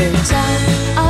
thời gian.